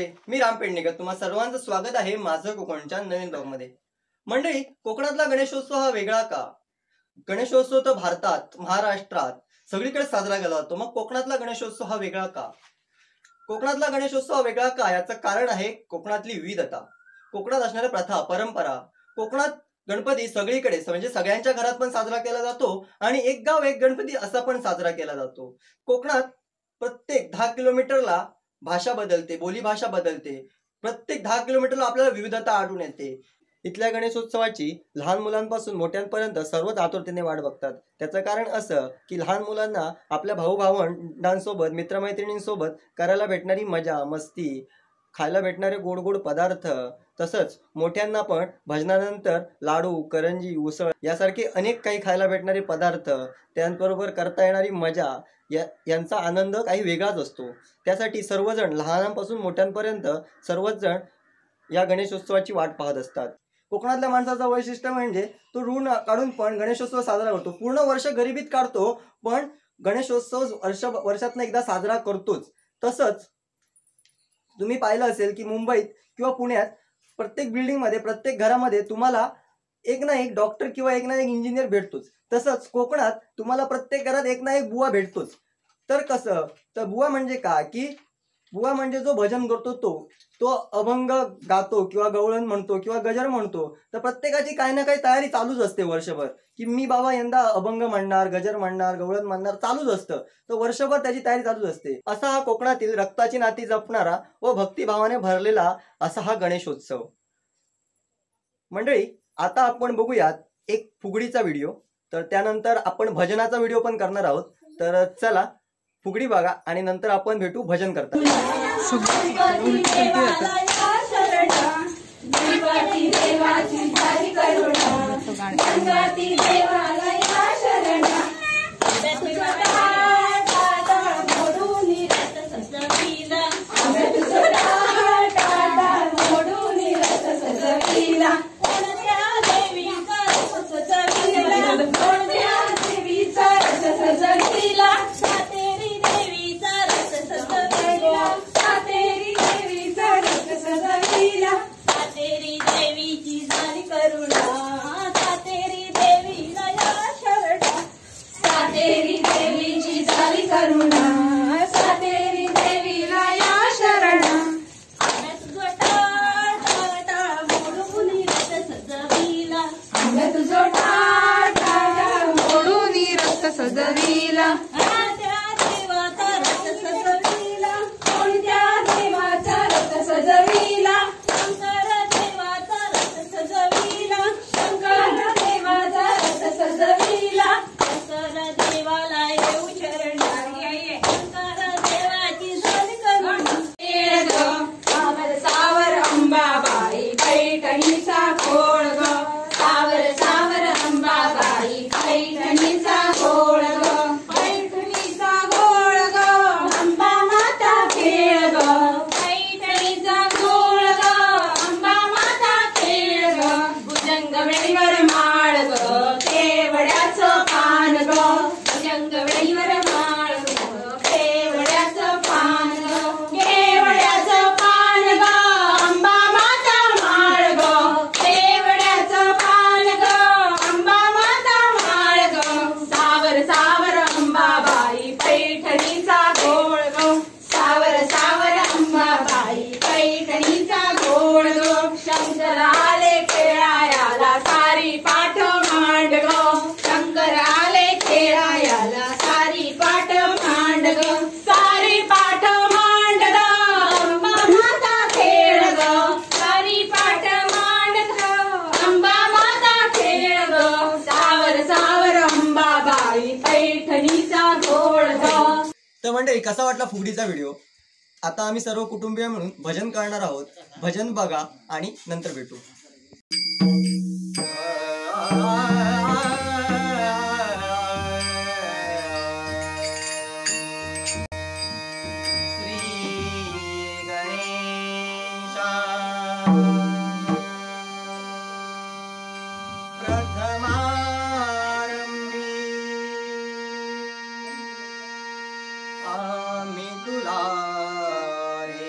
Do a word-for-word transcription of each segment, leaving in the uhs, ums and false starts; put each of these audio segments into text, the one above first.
नमस्ते, मी रामपेडणेकर, तुम्हा सर्वांचं स्वागत आहे माझं कोकणच्या नवीन ब्लॉग मध्ये। मंडळी, कोकणातला गणेशोत्सव हा वेगळा का? गणेशोत्सव तर भारतात, महाराष्ट्रात सगळीकडे साजरा केला जातो, मग कोकणातला गणेशोत्सव हा वेगळा का? कोकणातला गणेशोत्सव हा वेगळा का याचं कारण आहे कोकणातली विविधता, कोकणात असणाऱ्या प्रथा परंपरा। कोकणात गणपती सगळीकडे म्हणजे सगळ्यांच्या घरात पण साजरा केला जातो आणि एक गाव एक गणपती असा पण साजरा केला जातो। कोकणात प्रत्येक दहा किलोमीटरला भाषा बदलते, बोली भाषा बदलते, प्रत्येक दहा किलोमीटरला आपल्याला विविधता आढळून येते। इथल्या गणेशोत्सवाची लहान मुलांपासून मोठ्यांपर्यंत सर्वच आतुरतेने वाट बघतात। त्याचं कारण असं की लहान मुलांना आपल्या भाऊ भावंडांसोबत मित्रमैत्रिणींसोबत करायला भेटणारी मजा मस्ती, खायला भेटणारे गोड गोड पदार्थ, तसंच मोठ्यांना पण भजनानंतर लाडू करंजी उसळ यासारखे अनेक काही खायला भेटणारे पदार्थ, त्यांबरोबर करता येणारी मजा या यांचा आनंद काही वेगळाच असतो। त्यासाठी सर्वजण लहानांपासून मोठ्यांपर्यंत सर्वजण या गणेशोत्सवाची वाट पाहत असतात। कोकणातल्या माणसाचं वैशिष्ट्य म्हणजे तो ऋण काढून पण गणेशोत्सव साजरा करतो। पूर्ण वर्ष गरिबीत काढतो पण गणेशोत्सव वर्ष वर्षातनं एकदा साजरा करतोच। तसंच तुम्ही पाहिलं असेल की मुंबईत किंवा पुण्यात प्रत्येक बिल्डिंगमध्ये प्रत्येक घरामध्ये तुम्हाला एक ना एक डॉक्टर किंवा एक ना एक इंजिनियर भेटतोच। तसंच कोकणात तुम्हाला प्रत्येक घरात एक ना एक बुवा भेटतोच। तर कसं, तर बुवा म्हणजे का की बुवा म्हणजे जो भजन करतो तो तो अभंग गातो किंवा गवळण म्हणतो किंवा गजर म्हणतो। तर प्रत्येकाची काही ना काही तयारी चालूच असते वर्षभर की मी बाबा यंदा अभंग म्हणणार, गजर म्हणणार, गवळण म्हणणार, चालूच असतं। तर वर्षभर त्याची तयारी चालूच असते। असा हा कोकणातील रक्ताची नाती जपणारा व भक्तिभावाने भरलेला असा हा गणेशोत्सव। मंडळी, आता आपण बघूयात एक फुगडीचा व्हिडिओ, तर त्यानंतर आपण भजनाचा व्हिडिओ पण करणार आहोत। तर चला फुगडी बघा आणि नंतर आपण भेटू भजन करता। मंडळी, कसा वाटला फुगडीचा व्हिडिओ? आता आम्ही सर्व कुटुंबीय म्हणून भजन करणार आहोत। भजन बघा आणि नंतर भेटू। आमी तुला रे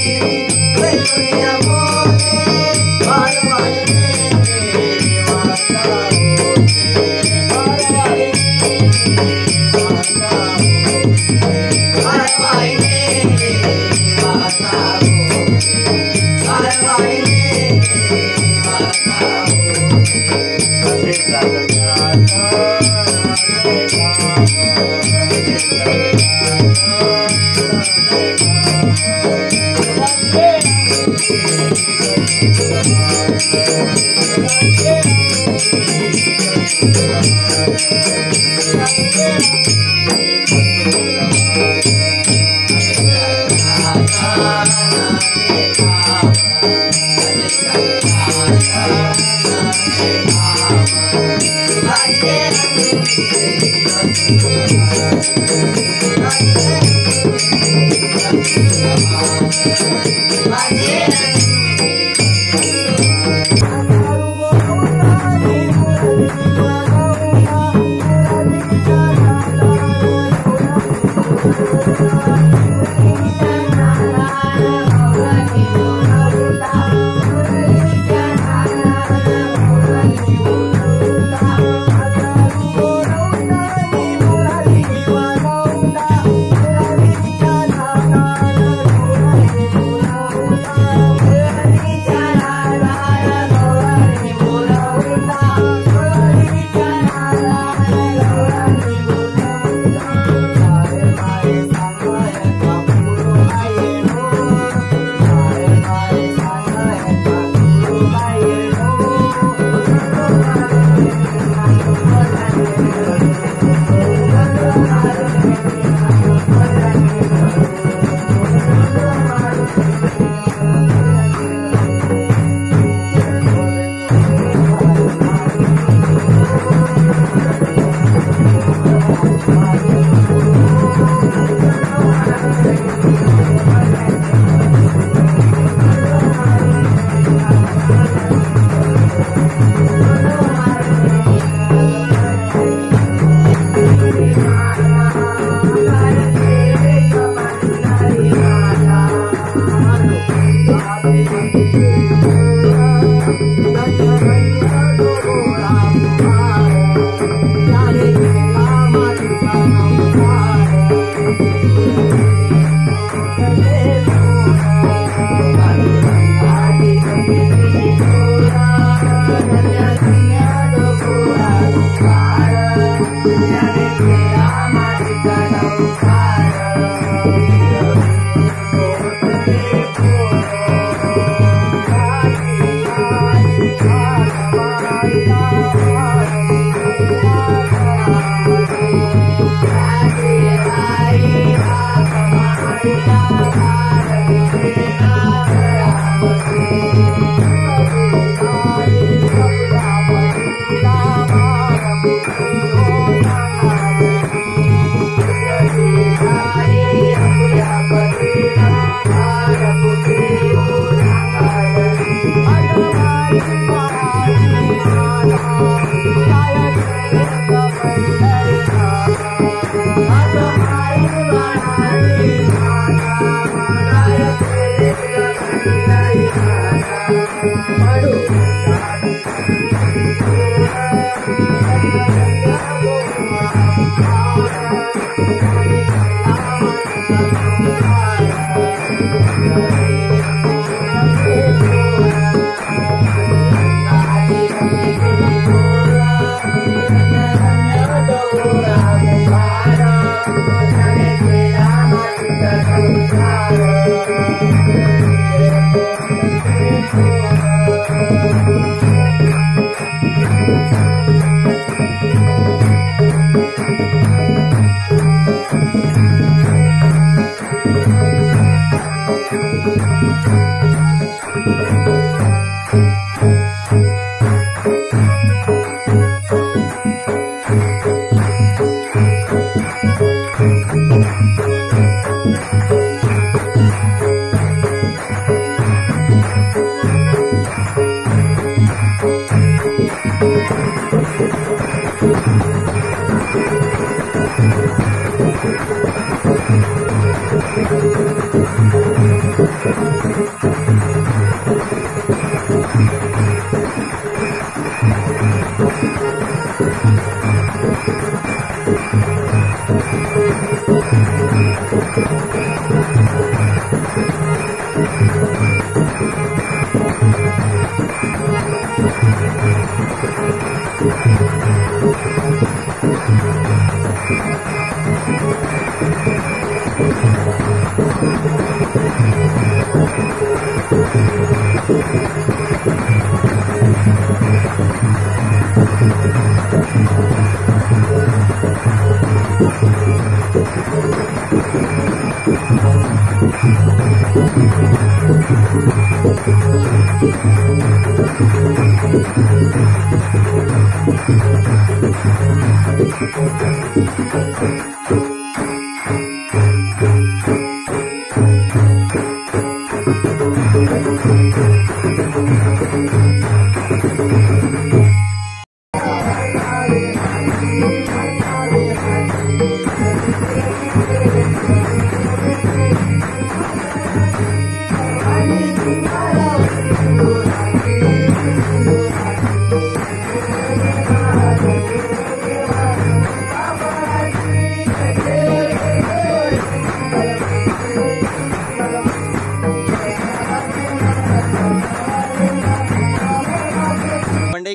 Thank you.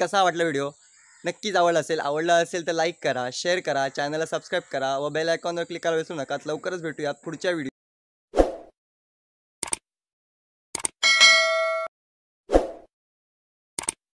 कसा वाटला व्हिडिओ नक्कीच आवडला असेल आवडला असेल तर लाईक करा, शेअर करा, चॅनलला सबस्क्राइब करा व बेल आयकॉनवर क्लिक करायला विसरू नका। लवकरच भेटूयात पुढच्या व्हिडिओ।